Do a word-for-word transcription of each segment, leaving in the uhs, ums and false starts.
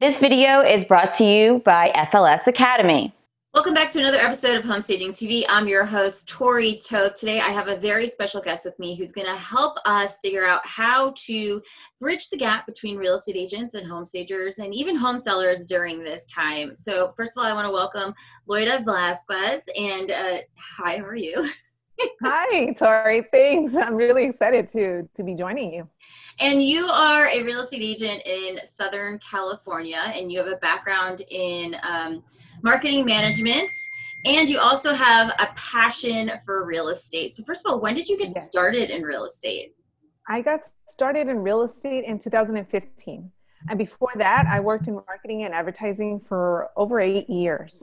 This video is brought to you by S L S Academy. Welcome back to another episode of Home Staging T V. I'm your host, Tori Toth. Today I have a very special guest with me who's going to help us figure out how to bridge the gap between real estate agents and home stagers and even home sellers during this time. So first of all, I want to welcome Loida Velasquez. And uh, hi, how are you? Hi, Tori. Thanks. I'm really excited to, to be joining you. And you are a real estate agent in Southern California, and you have a background in um, marketing management, and you also have a passion for real estate. So first of all, when did you get started in real estate? I got started in real estate in two thousand fifteen. And before that, I worked in marketing and advertising for over eight years.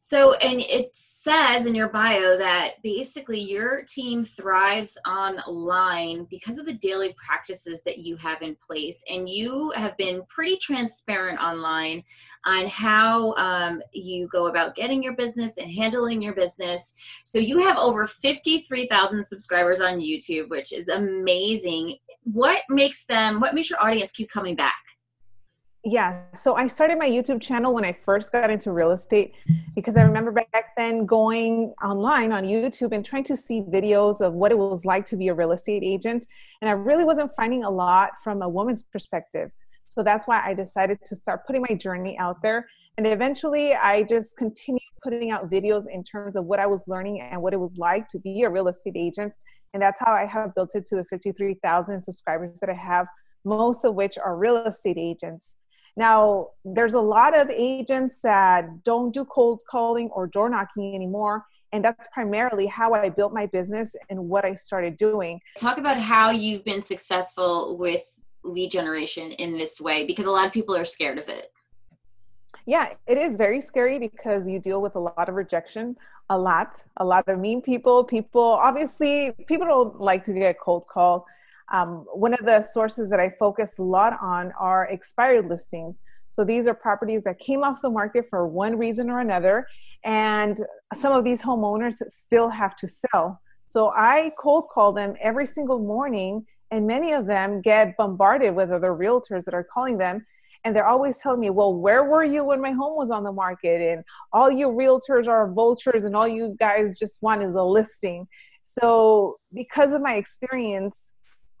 So, and it says in your bio that basically your team thrives online because of the daily practices that you have in place. And you have been pretty transparent online on how um, you go about getting your business and handling your business. So you have over fifty-three thousand subscribers on YouTube, which is amazing. What makes them, what makes your audience keep coming back? Yeah, so I started my YouTube channel when I first got into real estate because I remember back then going online on YouTube and trying to see videos of what it was like to be a real estate agent. And I really wasn't finding a lot from a woman's perspective. So that's why I decided to start putting my journey out there. And eventually I just continued putting out videos in terms of what I was learning and what it was like to be a real estate agent. And that's how I have built it to the fifty-three thousand subscribers that I have, most of which are real estate agents. Now, there's a lot of agents that don't do cold calling or door knocking anymore. And that's primarily how I built my business and what I started doing. Talk about how you've been successful with lead generation in this way, because a lot of people are scared of it. Yeah, it is very scary because you deal with a lot of rejection, a lot, a lot of mean people. People, obviously, people don't like to get a cold call. Um, one of the sources that I focus a lot on are expired listings. So these are properties that came off the market for one reason or another, and some of these homeowners still have to sell. So I cold call them every single morning, and many of them get bombarded with other realtors that are calling them, and they're always telling me, well, where were you when my home was on the market? And all you realtors are vultures, and all you guys just want is a listing. So because of my experience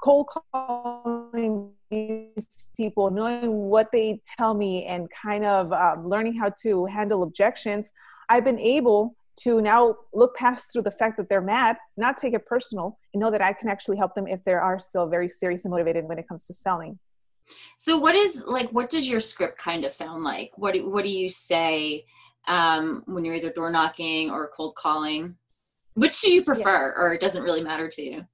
cold calling these people, knowing what they tell me and kind of um, learning how to handle objections, I've been able to now look past through the fact that they're mad, not take it personal, and know that I can actually help them if they are still very serious and motivated when it comes to selling. So what is, like, what does your script kind of sound like? What do, what do you say um, when you're either door knocking or cold calling? Which do you prefer, yeah. or it doesn't really matter to you?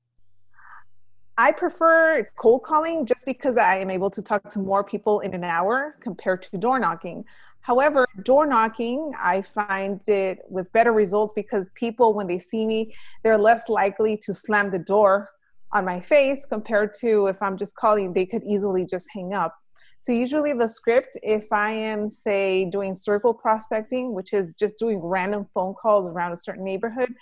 I prefer cold calling just because I am able to talk to more people in an hour compared to door knocking. However, door knocking, I find it with better results because people, when they see me, they're less likely to slam the door on my face compared to if I'm just calling, they could easily just hang up. So usually the script, if I am, say, doing circle prospecting, which is just doing random phone calls around a certain neighborhood,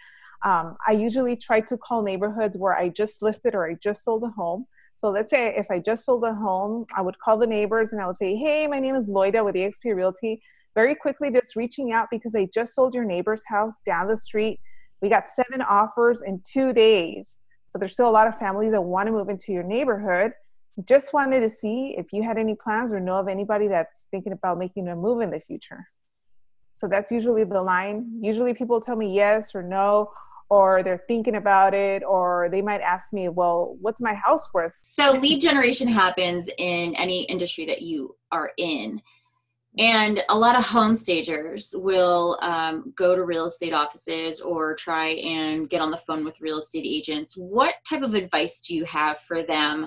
Um, I usually try to call neighborhoods where I just listed or I just sold a home. So let's say if I just sold a home, I would call the neighbors and I would say, hey, my name is Loida with E X P Realty. Very quickly just reaching out because I just sold your neighbor's house down the street. We got seven offers in two days. So there's still a lot of families that want to move into your neighborhood. Just wanted to see if you had any plans or know of anybody that's thinking about making a move in the future. So that's usually the line. Usually people tell me yes or no, or they're thinking about it, or they might ask me, well, what's my house worth? So lead generation happens in any industry that you are in. And a lot of home stagers will um, go to real estate offices or try and get on the phone with real estate agents. What type of advice do you have for them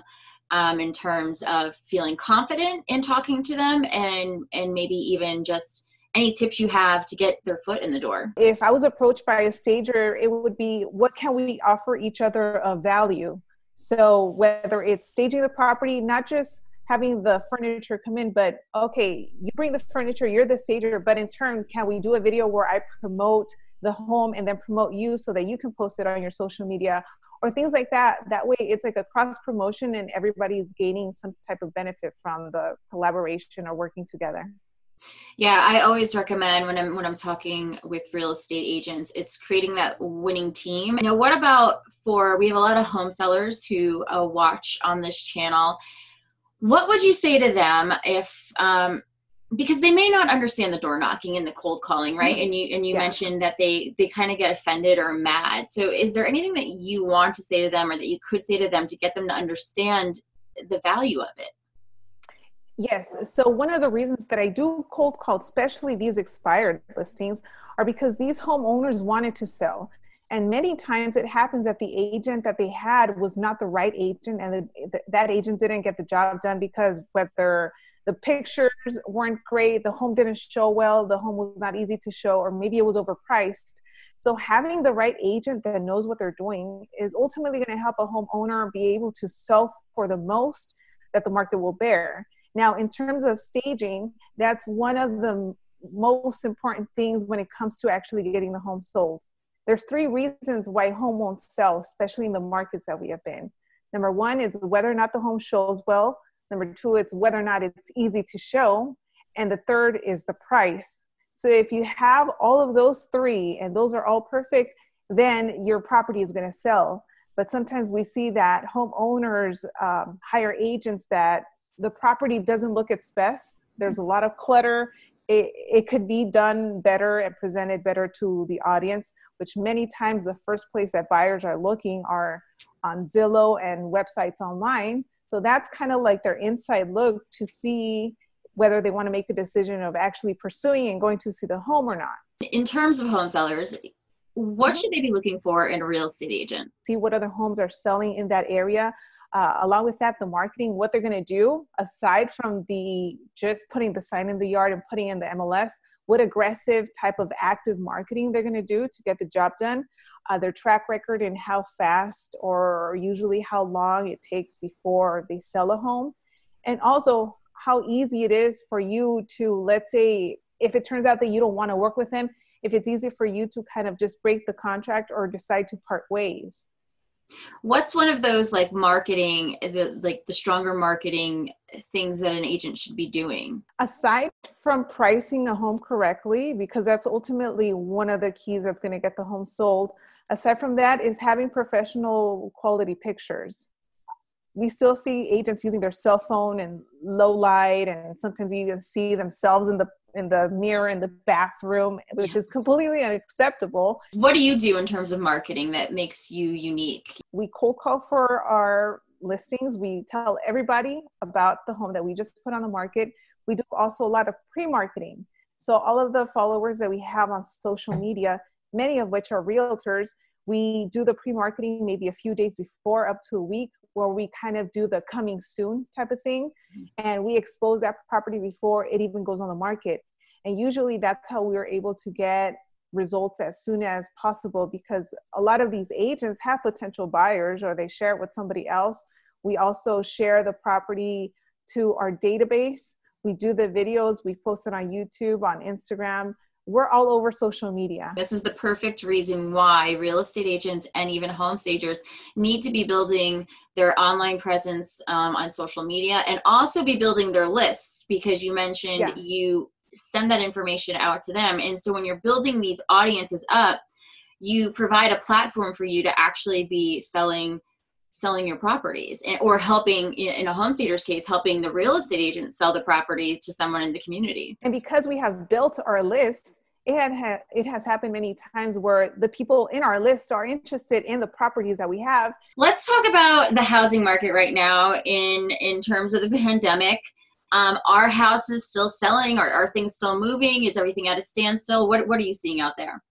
um, in terms of feeling confident in talking to them, and, and maybe even just any tips you have to get their foot in the door? If I was approached by a stager, it would be, what can we offer each other of value? So whether it's staging the property, not just having the furniture come in, but okay, you bring the furniture, you're the stager, but in turn, can we do a video where I promote the home and then promote you so that you can post it on your social media, or things like that. That way it's like a cross promotion and everybody's gaining some type of benefit from the collaboration or working together. Yeah, I always recommend when I'm when I'm talking with real estate agents, it's creating that winning team. Now, what about for, we have a lot of home sellers who uh, watch on this channel. What would you say to them if, um, because they may not understand the door knocking and the cold calling, right? Mm-hmm. And you and you yeah. mentioned that they, they kind of get offended or mad. So is there anything that you want to say to them or that you could say to them to get them to understand the value of it? Yes. So one of the reasons that I do cold call, especially these expired listings, are because these homeowners wanted to sell. And many times it happens that the agent that they had was not the right agent, and the, that agent didn't get the job done because whether the pictures weren't great, the home didn't show well, the home was not easy to show, or maybe it was overpriced. So having the right agent that knows what they're doing is ultimately going to help a homeowner be able to sell for the most that the market will bear. Now, in terms of staging, that's one of the most important things when it comes to actually getting the home sold. There's three reasons why home won't sell, especially in the markets that we have been. Number one is whether or not the home shows well. Number two, it's whether or not it's easy to show. And the third is the price. So if you have all of those three and those are all perfect, then your property is going to sell. But sometimes we see that homeowners um, hire agents that the property doesn't look its best. There's a lot of clutter. It, it could be done better and presented better to the audience, which many times the first place that buyers are looking are on Zillow and websites online. So that's kind of like their inside look to see whether they want to make a decision of actually pursuing and going to see the home or not. In terms of home sellers, what should they be looking for in a real estate agent? See what other homes are selling in that area. Uh, along with that, the marketing, what they're going to do, aside from the just putting the sign in the yard and putting in the M L S, what aggressive type of active marketing they're going to do to get the job done, uh, their track record and how fast or usually how long it takes before they sell a home, and also how easy it is for you to, let's say, if it turns out that you don't want to work with them, if it's easy for you to kind of just break the contract or decide to part ways. What's one of those like marketing, the, like the stronger marketing things that an agent should be doing? Aside from pricing a home correctly, because that's ultimately one of the keys that's going to get the home sold. Aside from that is having professional quality pictures. We still see agents using their cell phone and low light, and sometimes you even see themselves in the in the mirror in the bathroom, which is completely unacceptable. What do you do in terms of marketing that makes you unique? We cold call for our listings. We tell everybody about the home that we just put on the market. We do also a lot of pre-marketing. So all of the followers that we have on social media, many of which are realtors, we do the pre-marketing maybe a few days before, up to a week, where we kind of do the coming soon type of thing. And we expose that property before it even goes on the market. And usually that's how we are able to get results as soon as possible, because a lot of these agents have potential buyers or they share it with somebody else. We also share the property to our database. We do the videos, we post it on YouTube, on Instagram. We're all over social media. This is the perfect reason why real estate agents and even home stagers need to be building their online presence um, on social media, and also be building their lists, because you mentioned yeah. you send that information out to them. And so when you're building these audiences up, you provide a platform for you to actually be selling selling your properties, and, or helping, in a home stager's case, helping the real estate agent sell the property to someone in the community. And because we have built our list, it, had ha it has happened many times where the people in our list are interested in the properties that we have. Let's talk about the housing market right now in, in terms of the pandemic. Um, are houses still selling? Are, are things still moving? Is everything at a standstill? What, what are you seeing out there?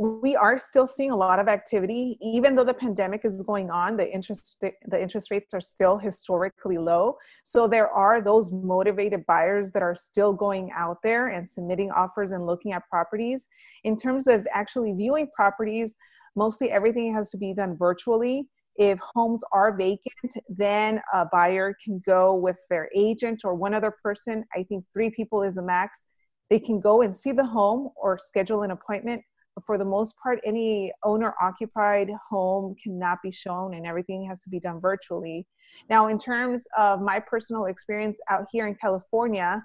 We are still seeing a lot of activity. Even though the pandemic is going on, the interest, the interest rates are still historically low. So there are those motivated buyers that are still going out there and submitting offers and looking at properties. In terms of actually viewing properties, mostly everything has to be done virtually. If homes are vacant, then a buyer can go with their agent or one other person. I think three people is the max. They can go and see the home or schedule an appointment. for the most part, any owner-occupied home cannot be shown, and everything has to be done virtually. Now, in terms of my personal experience out here in California,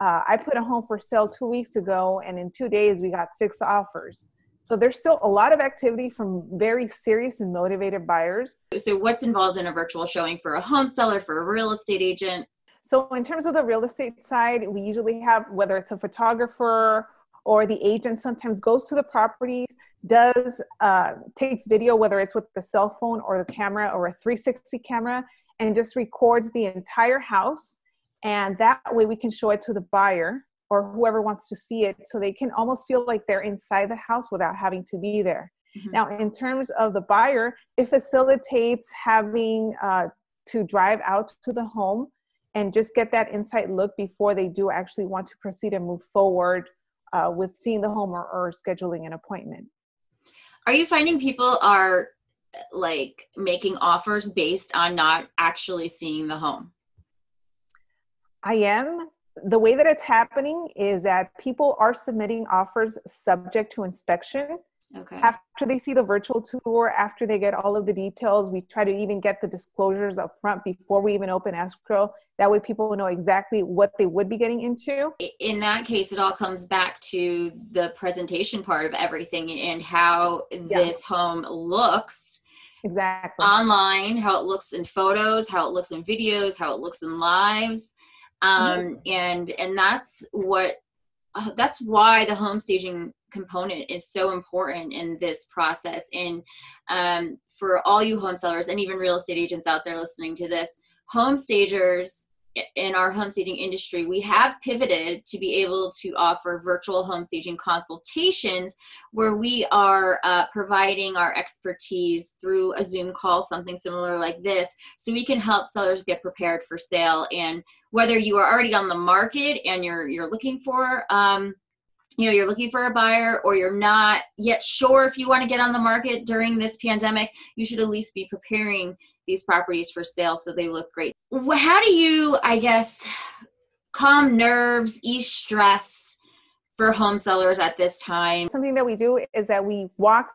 uh, I put a home for sale two weeks ago, and in two days, we got six offers. So there's still a lot of activity from very serious and motivated buyers. So what's involved in a virtual showing for a home seller, for a real estate agent? So in terms of the real estate side, we usually have, whether it's a photographer or the agent sometimes goes to the properties, does, uh, takes video, whether it's with the cell phone or the camera or a three sixty camera, and just records the entire house. And that way we can show it to the buyer or whoever wants to see it, so they can almost feel like they're inside the house without having to be there. Mm-hmm. Now, in terms of the buyer, it facilitates having uh, to drive out to the home and just get that inside look before they do actually want to proceed and move forward uh, with seeing the home or, or scheduling an appointment. Are you finding people are like making offers based on not actually seeing the home? I am. The way that it's happening is that people are submitting offers subject to inspection. Okay. After they see the virtual tour, after they get all of the details, we try to even get the disclosures up front before we even open escrow. That way people know exactly what they would be getting into. In that case, it all comes back to the presentation part of everything and how yeah. this home looks. Exactly. Online, how it looks in photos, how it looks in videos, how it looks in lives. Um, and, and that's what, uh, that's why the home staging component is so important in this process. And, um, for all you home sellers and even real estate agents out there listening to this, home stagers in our home staging industry, we have pivoted to be able to offer virtual home staging consultations where we are uh, providing our expertise through a Zoom call, something similar like this, so we can help sellers get prepared for sale. And whether you are already on the market and you're you're looking for um, you know, you're looking for a buyer, or you're not yet sure if you want to get on the market during this pandemic, you should at least be preparing these properties for sale so they look great. How do you, I guess, calm nerves, ease stress for home sellers at this time? Something that we do is that we walk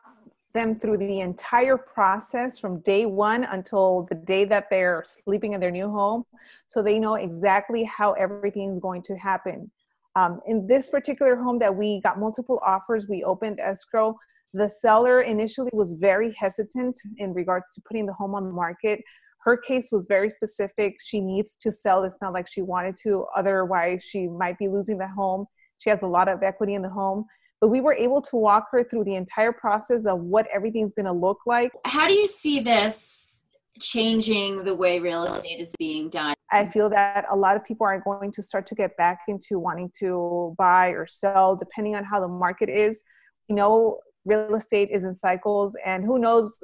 them through the entire process from day one until the day that they're sleeping in their new home, so they know exactly how everything's going to happen. Um, in this particular home that we got multiple offers, we opened escrow. The seller initially was very hesitant in regards to putting the home on the market. Her case was very specific. She needs to sell. It's not like she wanted to. Otherwise, she might be losing the home. She has a lot of equity in the home. But we were able to walk her through the entire process of what everything's going to look like. How do you see this changing the way real estate is being done? I feel that a lot of people are going to start to get back into wanting to buy or sell, depending on how the market is. You know, real estate is in cycles, and who knows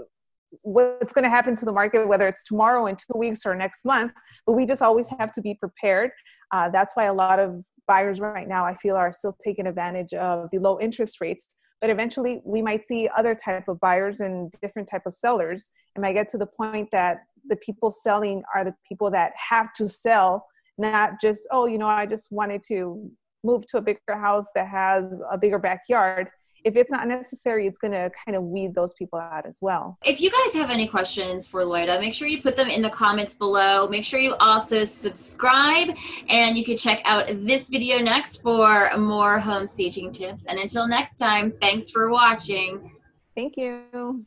what's going to happen to the market, whether it's tomorrow, in two weeks, or next month. But we just always have to be prepared. Uh, that's why a lot of buyers right now, I feel, are still taking advantage of the low interest rates. But eventually, we might see other type of buyers and different type of sellers. And I get to the point that the people selling are the people that have to sell, not just, oh, you know, I just wanted to move to a bigger house that has a bigger backyard. If it's not necessary, it's going to kind of weed those people out as well. If you guys have any questions for Loida, make sure you put them in the comments below. Make sure you also subscribe, and you can check out this video next for more home staging tips. And until next time, thanks for watching. Thank you.